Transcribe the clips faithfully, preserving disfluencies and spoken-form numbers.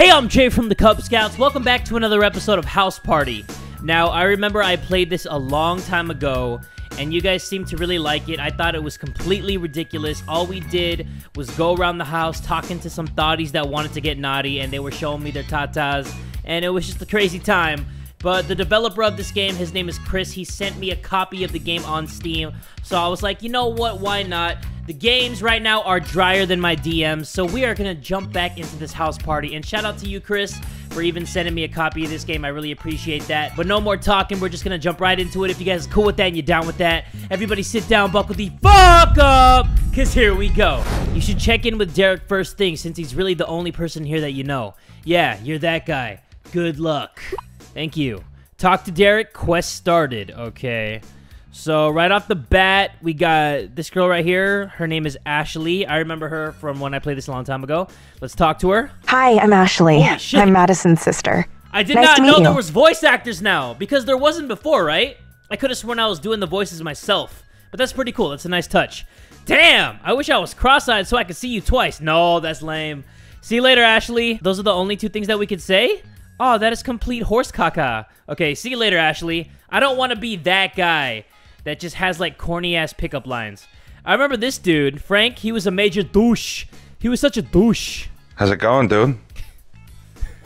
Hey, I'm Jay from the Kubz Scouts. Welcome back to another episode of House Party. Now, I remember I played this a long time ago, and you guys seemed to really like it. I thought it was completely ridiculous. All we did was go around the house talking to some thotties that wanted to get naughty, and they were showing me their tatas, and it was just a crazy time. But the developer of this game, his name is Chris, he sent me a copy of the game on Steam, so I was like, you know what, why not? The games right now are drier than my D Ms, so we are going to jump back into this house party. And shout out to you, Chris, for even sending me a copy of this game. I really appreciate that. But no more talking. We're just going to jump right into it. If you guys are cool with that and you're down with that, everybody sit down, buckle the fuck up, because here we go. You should check in with Derek first thing, since he's really the only person here that you know. Yeah, you're that guy. Good luck. Thank you. Talk to Derek. Quest started. Okay. So right off the bat, we got this girl right here. Her name is Ashley. I remember her from when I played this a long time ago. Let's talk to her. Hi, I'm Ashley. Holy shit. I'm Madison's sister. I did not know there was voice actors now, because there wasn't before, right? I could have sworn I was doing the voices myself, but that's pretty cool. That's a nice touch. Damn, I wish I was cross-eyed so I could see you twice. No, that's lame. See you later, Ashley. Those are the only two things that we could say? Oh, that is complete horse caca. Okay, see you later, Ashley. I don't want to be that guy that just has, like, corny-ass pickup lines. I remember this dude, Frank. He was a major douche. He was such a douche. How's it going, dude?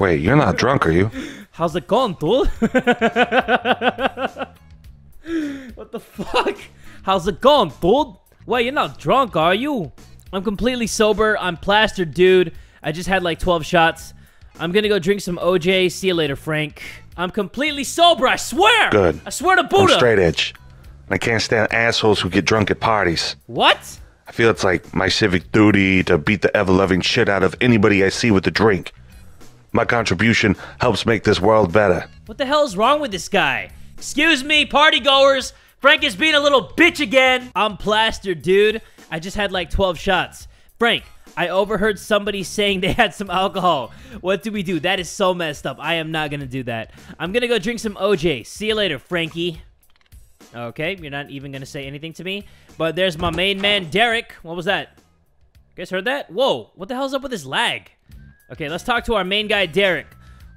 Wait, you're not drunk, are you? How's it going, dude? What the fuck? How's it going, dude? Wait, you're not drunk, are you? I'm completely sober. I'm plastered, dude. I just had, like, twelve shots. I'm gonna go drink some O J. See you later, Frank. I'm completely sober, I swear! Good. I swear to Buddha! I'm straight edge. I can't stand assholes who get drunk at parties. What? I feel it's like my civic duty to beat the ever-loving shit out of anybody I see with a drink. My contribution helps make this world better. What the hell is wrong with this guy? Excuse me, partygoers. Frank is being a little bitch again. I'm plastered, dude. I just had like twelve shots. Frank, I overheard somebody saying they had some alcohol. What do we do? That is so messed up. I am not going to do that. I'm going to go drink some O J. See you later, Frankie. Okay, you're not even going to say anything to me. But there's my main man, Derek. What was that? You guys heard that? Whoa, what the hell's up with this lag? Okay, let's talk to our main guy, Derek,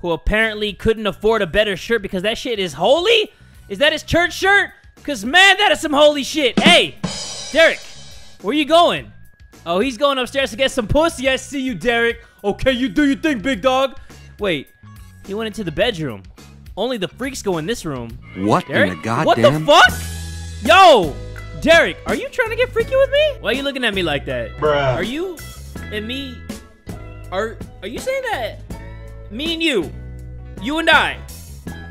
who apparently couldn't afford a better shirt because that shit is holy? Is that his church shirt? Because, man, that is some holy shit. Hey, Derek, where you going? Oh, he's going upstairs to get some pussy. I see you, Derek. Okay, you do your thing, big dog. Wait, he went into the bedroom. Only the freaks go in this room. What Derek? In the goddamn... What the fuck? Yo, Derek, are you trying to get freaky with me? Why are you looking at me like that? Bruh. Are you and me... Are Are you saying that? Me and you. You and I.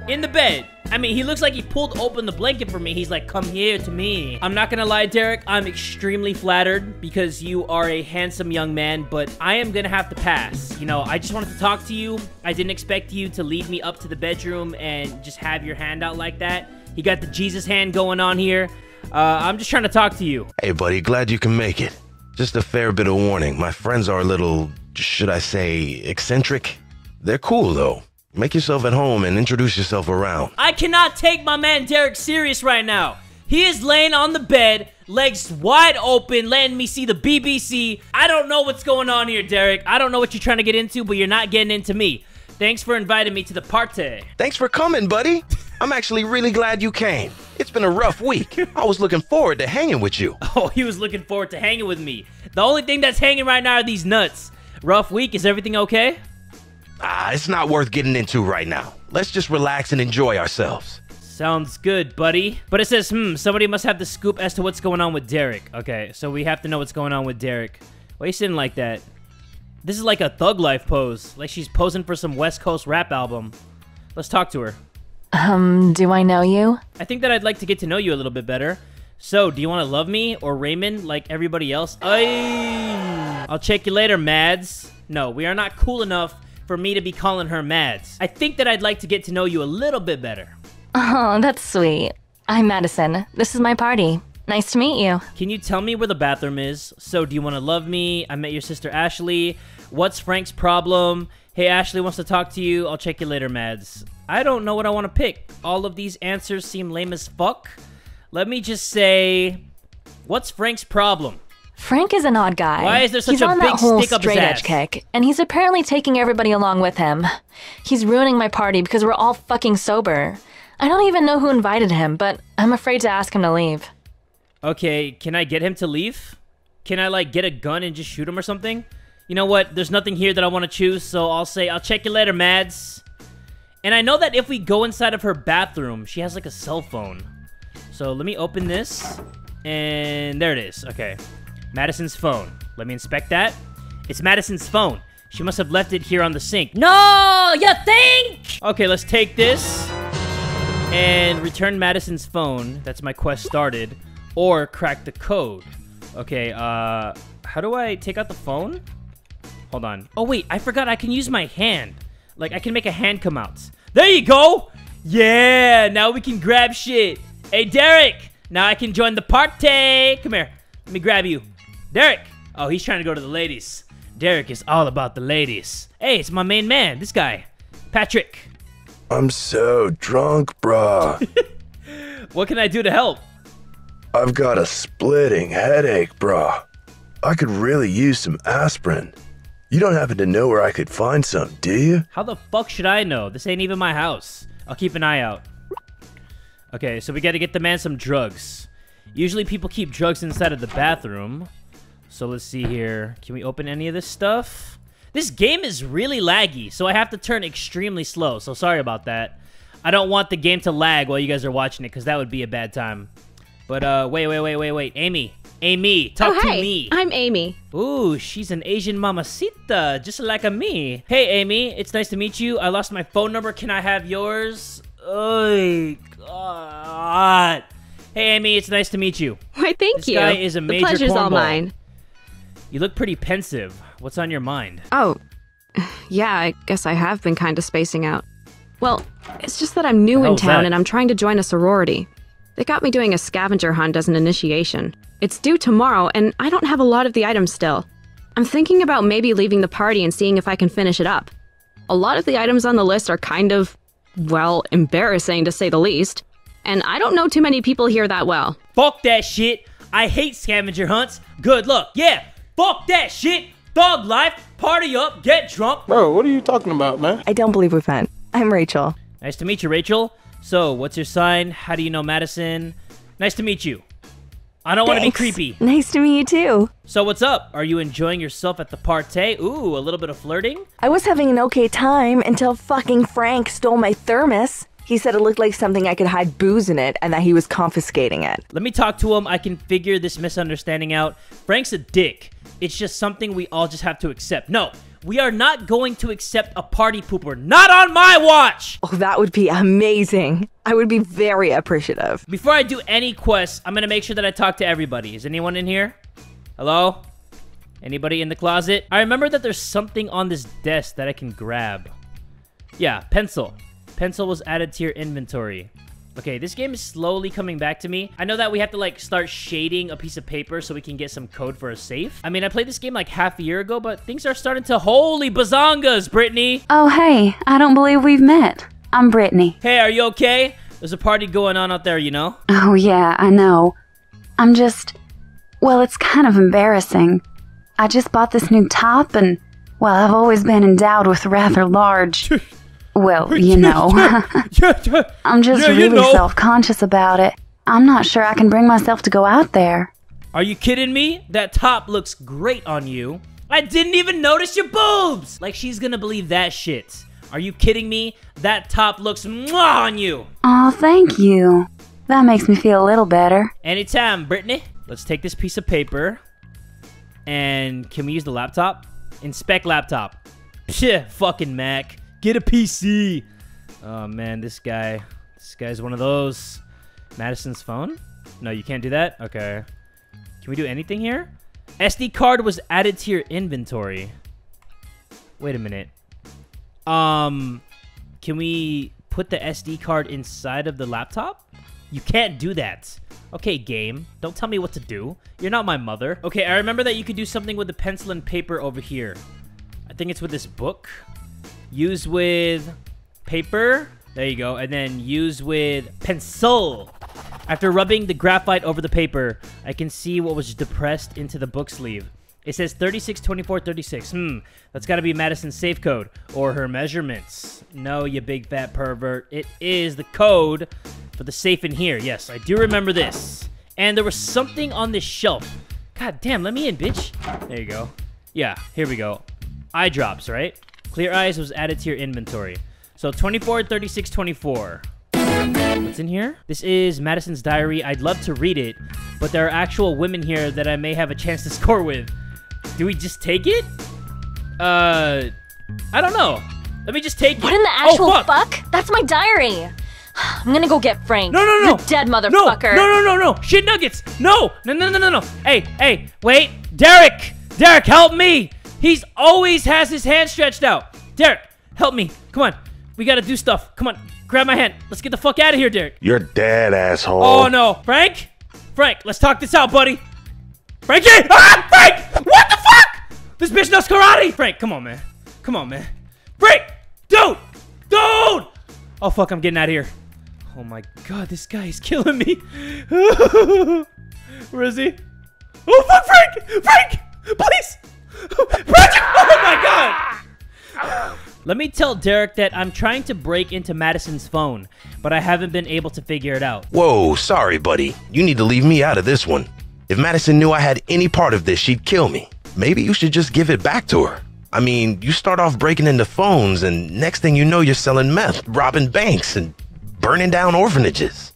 In the bed. I mean, he looks like he pulled open the blanket for me. He's like, come here to me. I'm not gonna lie, Derek. I'm extremely flattered because you are a handsome young man, but I am gonna have to pass. You know, I just wanted to talk to you. I didn't expect you to lead me up to the bedroom and just have your hand out like that. You got the Jesus hand going on here. Uh, I'm just trying to talk to you. Hey, buddy, glad you can make it. Just a fair bit of warning. My friends are a little, should I say, eccentric? They're cool, though. Make yourself at home and introduce yourself around. I cannot take my man Derek serious right now. He is laying on the bed, legs wide open, letting me see the B B C. I don't know what's going on here, Derek. I don't know what you're trying to get into, but you're not getting into me. Thanks for inviting me to the party. Thanks for coming, buddy. I'm actually really glad you came. It's been a rough week. I was looking forward to hanging with you. Oh, he was looking forward to hanging with me. The only thing that's hanging right now are these nuts. Rough week. Is everything okay? Ah, it's not worth getting into right now. Let's just relax and enjoy ourselves. Sounds good, buddy. But it says, hmm, somebody must have the scoop as to what's going on with Derek. Okay, so we have to know what's going on with Derek. Why are you sitting like that? This is like a Thug Life pose. Like she's posing for some West Coast rap album. Let's talk to her. Um, do I know you? I think that I'd like to get to know you a little bit better. So, do you want to love me or Raymond like everybody else? Ay! I'll check you later, Mads. No, we are not cool enough for me to be calling her Mads. I think that I'd like to get to know you a little bit better. Oh, that's sweet. I'm Madison. This is my party. Nice to meet you. Can you tell me where the bathroom is? So, do you want to love me? I met your sister Ashley. What's Frank's problem? Hey, Ashley wants to talk to you. I'll check you later, Mads. I don't know what I want to pick. All of these answers seem lame as fuck. Let me just say, what's Frank's problem? Frank is an odd guy. Why is there such he's a on big that whole stick up straight edge kick, and he's apparently taking everybody along with him. He's ruining my party because we're all fucking sober. I don't even know who invited him, but I'm afraid to ask him to leave. Okay, can I get him to leave? Can I, like, get a gun and just shoot him or something? You know what? There's nothing here that I want to choose, so I'll say, I'll check you later, Mads. And I know that if we go inside of her bathroom, she has, like, a cell phone. So let me open this, and there it is. Okay. Madison's phone. Let me inspect that. It's Madison's phone. She must have left it here on the sink. No! You think? Okay, let's take this. And return Madison's phone. That's my quest started. Or crack the code. Okay, uh... how do I take out the phone? Hold on. Oh, wait. I forgot I can use my hand. Like, I can make a hand come out. There you go! Yeah! Now we can grab shit. Hey, Derek! Now I can join the party! Come here. Let me grab you. Derek! Oh, he's trying to go to the ladies. Derek is all about the ladies. Hey, it's my main man. This guy. Patrick. I'm so drunk, bruh. What can I do to help? I've got a splitting headache, bruh. I could really use some aspirin. You don't happen to know where I could find some, do you? How the fuck should I know? This ain't even my house. I'll keep an eye out. Okay, so we gotta get the man some drugs. Usually people keep drugs inside of the bathroom. So let's see here. Can we open any of this stuff? This game is really laggy, so I have to turn extremely slow. So sorry about that. I don't want the game to lag while you guys are watching it, because that would be a bad time. But uh, wait, wait, wait, wait, wait. Amy. Amy, talk oh, to hey. me. I'm Amy. Ooh, she's an Asian mamacita, just like a me. Hey, Amy, it's nice to meet you. I lost my phone number. Can I have yours? Oh, God. Hey, Amy, it's nice to meet you. Why, thank this you. This guy is a the major The pleasure's all ball. mine. You look pretty pensive. What's on your mind? Oh, yeah, I guess I have been kind of spacing out. Well, it's just that I'm new in town that? and I'm trying to join a sorority. They got me doing a scavenger hunt as an initiation. It's due tomorrow, and I don't have a lot of the items still. I'm thinking about maybe leaving the party and seeing if I can finish it up. A lot of the items on the list are kind of, well, embarrassing to say the least. And I don't know too many people here that well. Fuck that shit. I hate scavenger hunts. Good luck. Yeah. Fuck that shit. Thug life. Party up. Get drunk. Bro, what are you talking about, man? I don't believe we've met. I'm Rachel. Nice to meet you, Rachel. So, what's your sign? How do you know Madison? Nice to meet you. I don't want to be creepy. Nice to meet you too. So what's up? Are you enjoying yourself at the party? Ooh, a little bit of flirting? I was having an okay time until fucking Frank stole my thermos. He said it looked like something I could hide booze in it and that he was confiscating it. Let me talk to him. I can figure this misunderstanding out. Frank's a dick. It's just something we all just have to accept. No, we are not going to accept a party pooper. Not on my watch! Oh, that would be amazing. I would be very appreciative. Before I do any quests, I'm going to make sure that I talk to everybody. Is anyone in here? Hello? Anybody in the closet? I remember that there's something on this desk that I can grab. Yeah, pencil. Pencil was added to your inventory. Okay, this game is slowly coming back to me. I know that we have to, like, start shading a piece of paper so we can get some code for a safe. I mean, I played this game, like, half a year ago, but things are starting to... Holy bazongas, Brittany! Oh, hey. I don't believe we've met. I'm Brittany. Hey, are you okay? There's a party going on out there, you know? Oh, yeah, I know. I'm just... Well, it's kind of embarrassing. I just bought this new top, and, well, I've always been endowed with rather large... Well, you know, I'm just yeah, really you know. self-conscious about it. I'm not sure I can bring myself to go out there. Are you kidding me? That top looks great on you. I didn't even notice your boobs! Like, she's gonna believe that shit. Are you kidding me? That top looks mwah on you. Aw, oh, thank you. That makes me feel a little better. Anytime, Brittany. Let's take this piece of paper. And can we use the laptop? Inspect laptop. Psh, fucking Mac. Get a P C. Oh, man, this guy. This guy's one of those. Madison's phone? No, you can't do that? Okay. Can we do anything here? S D card was added to your inventory. Wait a minute. Um, can we put the S D card inside of the laptop? You can't do that. Okay, game. Don't tell me what to do. You're not my mother. Okay, I remember that you could do something with the pencil and paper over here. I think it's with this book. Use with paper. There you go. And then use with pencil. After rubbing the graphite over the paper, I can see what was depressed into the book sleeve. It says thirty-six twenty-four thirty-six. Hmm, that's gotta be Madison's safe code or her measurements. No, you big fat pervert. It is the code for the safe in here. Yes, I do remember this. And there was something on this shelf. God damn, let me in, bitch. There you go. Yeah, here we go. Eye drops, right? Clear eyes was added to your inventory. So twenty-four thirty-six twenty-four. What's in here? This is Madison's diary. I'd love to read it, but there are actual women here that I may have a chance to score with. Do we just take it? Uh, I don't know. Let me just take what it. What in the actual oh, fuck? fuck? That's my diary. I'm gonna go get Frank. No, no, no. You dead motherfucker. No, no, no, no, no. Shit nuggets. No, no, no, no, no, no. Hey, hey, wait. Derek. Derek, help me. He's always has his hand stretched out. Derek, help me. Come on. We gotta do stuff. Come on. Grab my hand. Let's get the fuck out of here, Derek. You're dead, asshole. Oh, no. Frank? Frank, let's talk this out, buddy. Frankie! Ah, Frank! What the fuck? This bitch knows karate! Frank, come on, man. Come on, man. Frank! Dude! Dude! Oh, fuck, I'm getting out of here. Oh, my God. This guy is killing me. Where is he? Oh, fuck, Frank! Frank! Please! Frank! Oh, my God! Let me tell Derek that I'm trying to break into Madison's phone, but I haven't been able to figure it out. Whoa, sorry, buddy. You need to leave me out of this one. If Madison knew I had any part of this, she'd kill me. Maybe you should just give it back to her. I mean, you start off breaking into phones, and next thing you know, you're selling meth, robbing banks, and burning down orphanages.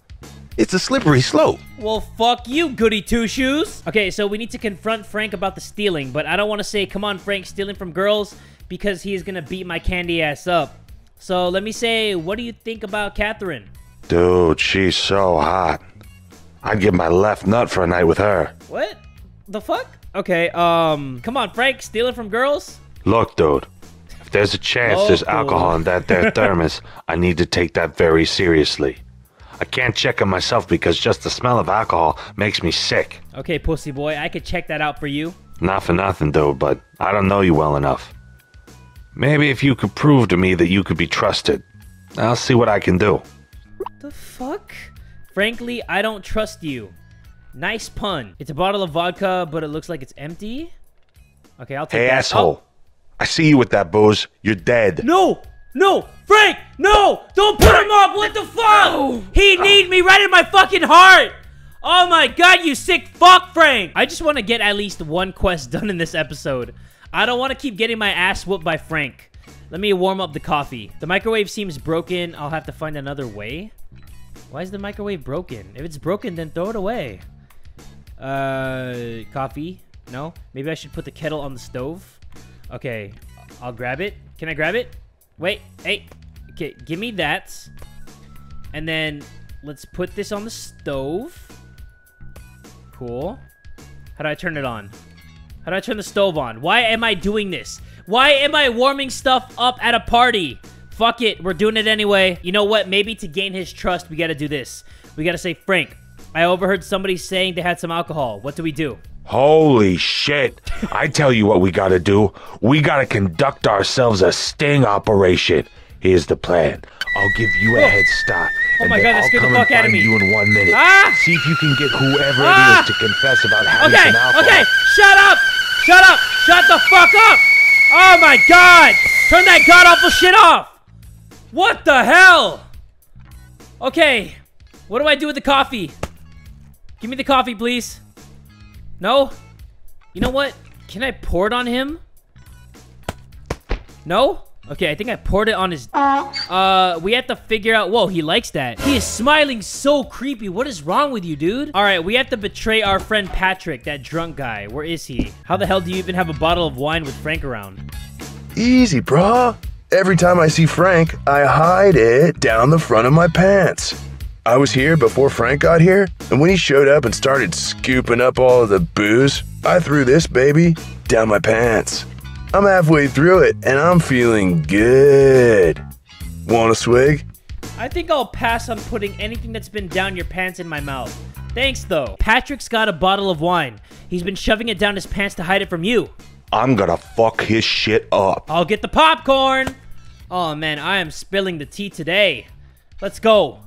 It's a slippery slope. Well, fuck you, goody two-shoes. Okay, so we need to confront Frank about the stealing, but I don't want to say, come on, Frank, stealing from girls, because he's gonna beat my candy ass up. So let me say, what do you think about Catherine? Dude, she's so hot. I'd give my left nut for a night with her. What the fuck? Okay, um, come on, Frank, stealing from girls? Look, dude, if there's a chance oh, there's alcohol in that there thermos, I need to take that very seriously. I can't check it myself because just the smell of alcohol makes me sick. Okay, pussy boy, I could check that out for you. Not for nothing, dude, but I don't know you well enough. Maybe if you could prove to me that you could be trusted, I'll see what I can do. The fuck? Frankly, I don't trust you. Nice pun. It's a bottle of vodka, but it looks like it's empty. Okay, I'll take hey, that. Hey, asshole. Oh. I see you with that booze. You're dead. No! No! Frank! No! Don't put him up! What the fuck? No. He oh. need me right in my fucking heart! Oh my god, you sick fuck, Frank! I just want to get at least one quest done in this episode. I don't want to keep getting my ass whooped by Frank. Let me warm up the coffee. The microwave seems broken. I'll have to find another way. Why is the microwave broken? If it's broken, then throw it away. Uh, coffee? No? Maybe I should put the kettle on the stove? Okay, I'll grab it. Can I grab it? Wait, hey. Okay, give me that. And then let's put this on the stove. Cool. How do I turn it on? How do I turn the stove on? Why am I doing this? Why am I warming stuff up at a party? Fuck it. We're doing it anyway. You know what? Maybe to gain his trust, we gotta do this. We gotta say, Frank, I overheard somebody saying they had some alcohol. What do we do? Holy shit. I tell you what we gotta do. We gotta conduct ourselves a sting operation. Here's the plan. I'll give you a head start. Oh my god, that scared the fuck out of me. You in one minute. Ah! See if you can get whoever ah! it is to confess about having okay, some alcohol. Okay, shut up! Shut up! Shut the fuck up! Oh my god! Turn that god awful shit off! What the hell? Okay, what do I do with the coffee? Give me the coffee, please. No? You know what? Can I pour it on him? No? Okay, I think I poured it on his... Uh, we have to figure out... Whoa, he likes that. He is smiling so creepy. What is wrong with you, dude? All right, we have to betray our friend Patrick, that drunk guy. Where is he? How the hell do you even have a bottle of wine with Frank around? Easy, brah. Every time I see Frank, I hide it down the front of my pants. I was here before Frank got here, and when he showed up and started scooping up all of the booze, I threw this baby down my pants. I'm halfway through it, and I'm feeling good. Want a swig? I think I'll pass on putting anything that's been down your pants in my mouth. Thanks, though. Patrick's got a bottle of wine. He's been shoving it down his pants to hide it from you. I'm gonna fuck his shit up. I'll get the popcorn. Oh, man, I am spilling the tea today. Let's go.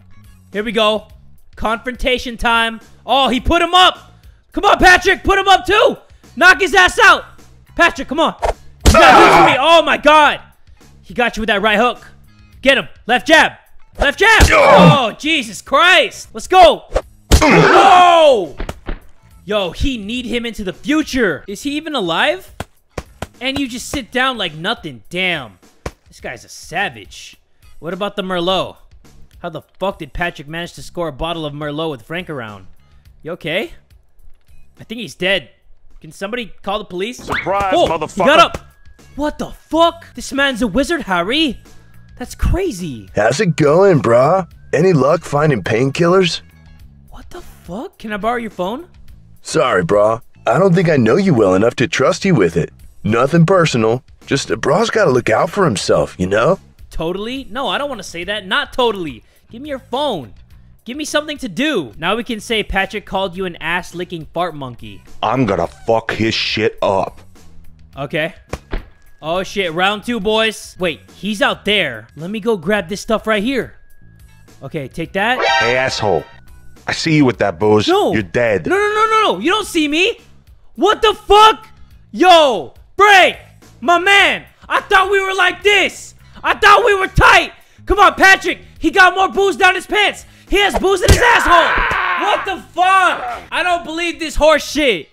Here we go. Confrontation time. Oh, he put him up. Come on, Patrick. Put him up, too. Knock his ass out. Patrick, come on. He's got me. Oh, my God. He got you with that right hook. Get him. Left jab. Left jab. Oh, Jesus Christ. Let's go. Whoa. Yo, he need him into the future. Is he even alive? And you just sit down like nothing. Damn. This guy's a savage. What about the Merlot? How the fuck did Patrick manage to score a bottle of Merlot with Frank around? You okay? I think he's dead. Can somebody call the police? Surprise, oh, motherfucker! He got up! What the fuck? This man's a wizard, Harry! That's crazy! How's it going, brah? Any luck finding painkillers? What the fuck? Can I borrow your phone? Sorry, brah. I don't think I know you well enough to trust you with it. Nothing personal. Just a brah's gotta look out for himself, you know? Totally? No, I don't want to say that. Not totally. Give me your phone. Give me something to do. Now we can say Patrick called you an ass-licking fart monkey. I'm gonna fuck his shit up. Okay. Oh shit, round two, boys. Wait, he's out there. Let me go grab this stuff right here. Okay, take that. Hey, asshole. I see you with that booze. No. You're dead. No, no, no, no, no. You don't see me. What the fuck? Yo, break. My man, I thought we were like this. I thought we were tight. Come on, Patrick. He got more booze down his pants. He has booze in his asshole. What the fuck? I don't believe this horse shit.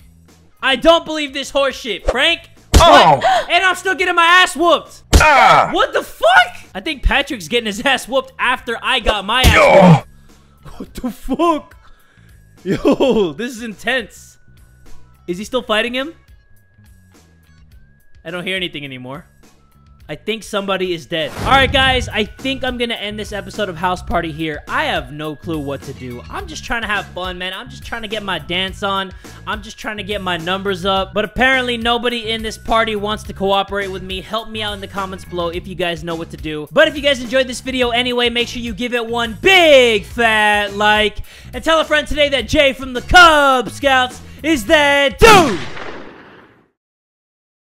I don't believe this horse shit, Frank. Oh. And I'm still getting my ass whooped. Ah. What the fuck? I think Patrick's getting his ass whooped after I got my ass whooped. Oh. What the fuck? Yo, this is intense. Is he still fighting him? I don't hear anything anymore. I think somebody is dead. All right, guys, I think I'm gonna end this episode of House Party here. I have no clue what to do. I'm just trying to have fun, man. I'm just trying to get my dance on. I'm just trying to get my numbers up. But apparently nobody in this party wants to cooperate with me. Help me out in the comments below if you guys know what to do. But if you guys enjoyed this video anyway, make sure you give it one big fat like. And tell a friend today that Jay from the Kubz Scouts is that dude.